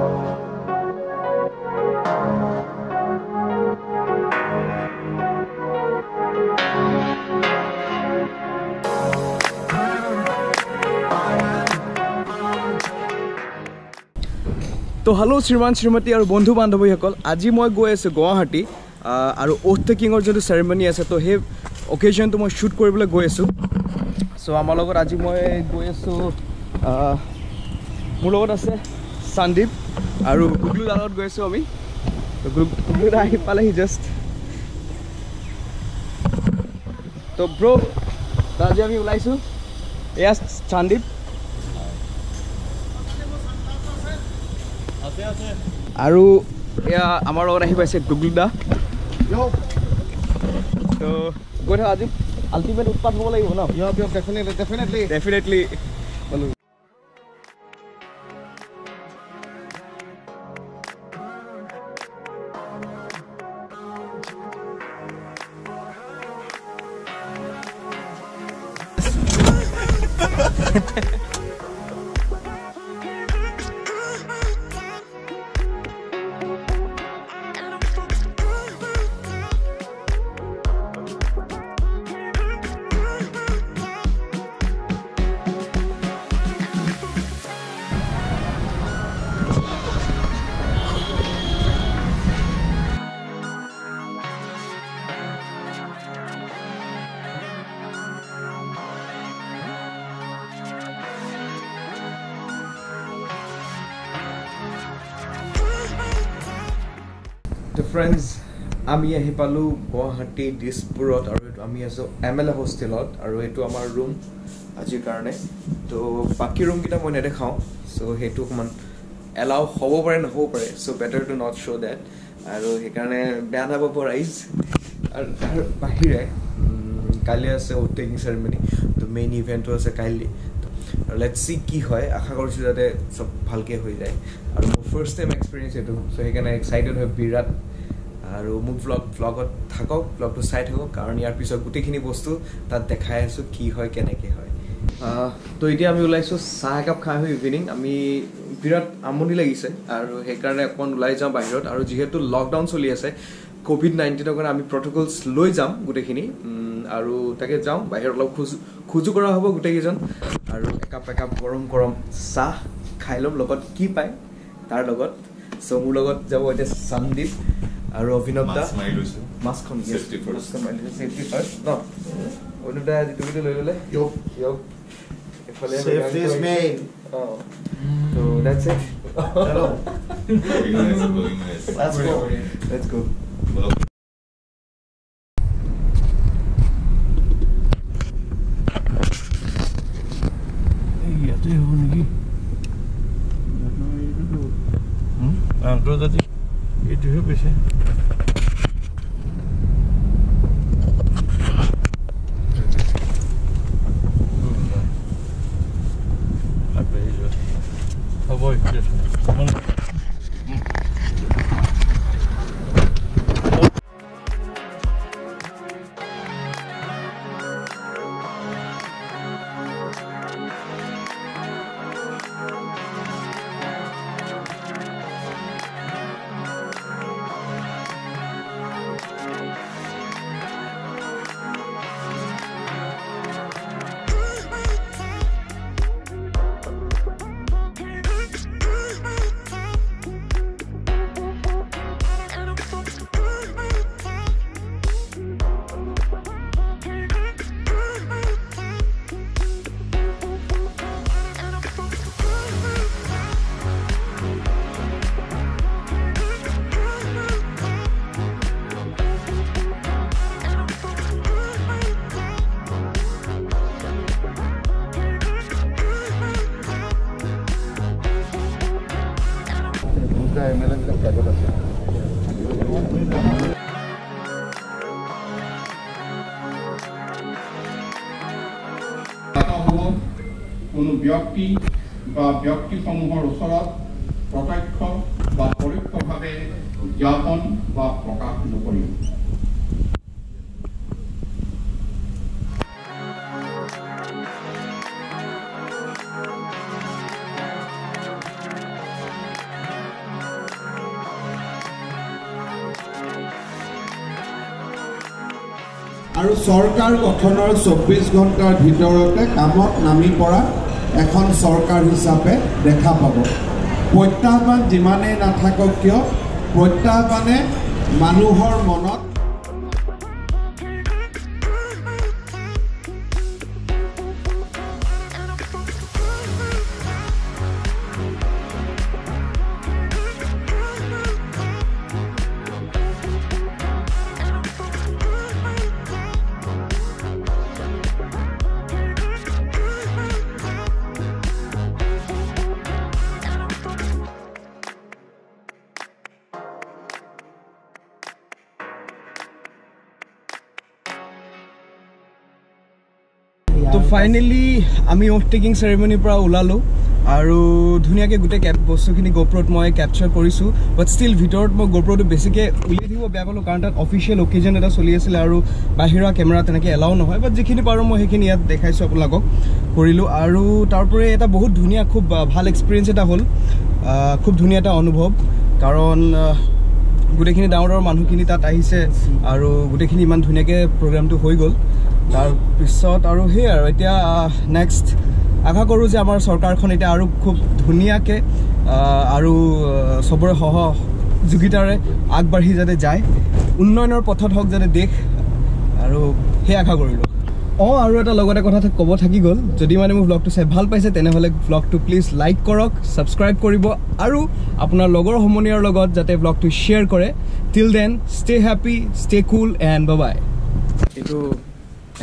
तो हेलो श्रीमान श्रीमती और बंधु बान्धवीसकल आज मैं गई आसो गुवाहाटी और ओथ टेकिंगर जो सेरेमनी आसे तो ओकेजन तो मैं शूट कर गई आसो। सो आम आज मैं गई आसो मोर लग संदीप और गुगलू दाल गई आसो। आम तो गुगलू दा पाले जस्ट तो ब्रो आज आम ऊल्सो ए संदीप गुगलू दा तो गई थक आज आल्टिमेट उत्पाद हम लगे डेफिनेटली। तो फ्रेंड्स आमी आहि पालो गुवाहाटी दिसपुर और आमी आसो एम एल ए होस्टेल और ये आमार रूम आज कारण तो बाकी रूम क्या मैं नेदेखाओ। सो हेतु अकमान एलाउ हब पारे नहबो पारे so better to not show that और हेकाणे बेया नापाब राइज। और तार बाहिरे काली आसे ओथ टेकिंग सेरेमनी तो मेन इवेंटो आसे काली तो लेट्स सी की है। आशा करछो जाते सब भालके हो जाए और मोर फर्स्ट टाइम एक्सपिरियंस ये सो हेकाणे एक्साइटेड है बिराट। और मोर ब्लगत थकक ब्लगट चाय थकक कारण यार पीछे गोटेखिनि बस्तु तक देखा आसो कि है केनेके है। तो इतना आम ऊल्सो चाह एकाप खा इभिनिंग आम बिराट आमनी लगिसे और हेकाणे अकन ऊल् जाऊँ बाहिरत और जीहेतु लकडाउन चलि आसे कोविड-19 कारण आम प्रोटोकल्स लै जाम गोटेखिनि और तक जाऊँ बाहर अलग खोजो करा हम गोटेकजन और एकाप गरम गरम चाह खा लम कि पाए तार लगत। सो मोर लगत जाबो एटा संदीप और Abhinav da mask safety first न अभिनव दा टुकिटे लय लले यो यो इफले सेफ्टी इज मेन। तो दैट्स इट चलो लेट्स गो। ये तो होगी ना तो दैट ये जो भी है व्यक्ति व्यक्ति समूहर ऊपर प्रत्यक्ष परोक्ष भावे ज्ञापन प्रकाश नक। और सरकार गठनर 24 घंटार भरते कम नामी पड़ा एन सरकार हिसाबे देखा पा। प्रत्याहवान जिमाने नाथक क्यों प्रत्याहवाने मानुहर मनत तो फाइनली आमी ओवरटेकिंग सेरेमनी पर उलालो और धुनियाके गोटे कैप बस्तुखिनि गोप्रोत मैं कैपचार करिछु बट स्टिल भितरत मैं गोप्रोत बेसिके उलियाइ दिबो बेया पालो कारण तार अफिशियल ओकेजन एटा चलि आछिल और बाहिरा केमेरा तनेके एलाउ नहय बट जिखिनि पारो मैं हेखिनि यात देखाइछु आपलागक करिलो और तारपरे एटा बहुत धुनिया खूब भाल एक्सपिरियेन्स एटा हल खूब धुनिया एटा अनुभव कारण गोटेखिनि डाउनर मानुखिनि तात आहिसे और गोटेखिनि इमान धुनियाके प्रोग्रामटु होइ गल। तार पिछत और इतना नेक्स्ट आशा करूँ सरकार खूब धुनियाके सबरे सहयोगितारे आगबाढ़ी जाते जाए उन्नयनर पथत हक जाते देश और आशा करूँ। और एट कथा कब थी गल जदि माने मोर ब्लग से भल पासे ब्लग प्लिज लाइक करक सब्सक्राइब कर अपना लगोर समनियर जाते ब्लग शेयर करे। Till then stay happy stay cool and bye bye.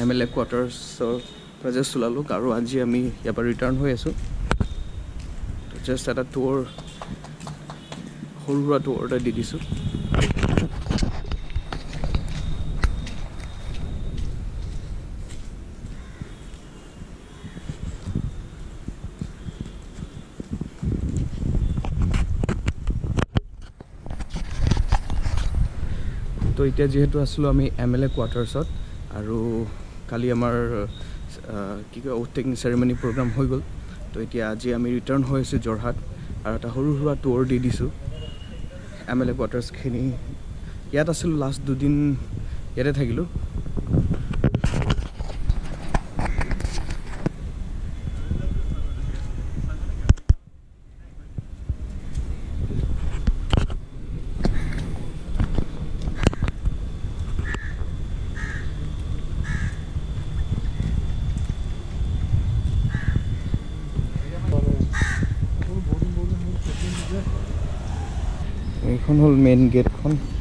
MLA क्वार्टार्सर पर जस्ट चलाल और आज यार रिटार्न हो आसो just eight tour sir tour दी तो इतना जीतु आसो MLA क्वार्टार्स और काली आमार कि कय ओवरटेकिंग सेरेमनी प्रोग्राम हो गल तो इतना आज आम रिटार्न हो जोरहाट और एटा सरुरा टूर दी दिसो MLA क्वार्टार्स खिनि यात आसिल लास्ट दुदिन याते थाकिलो। Main gate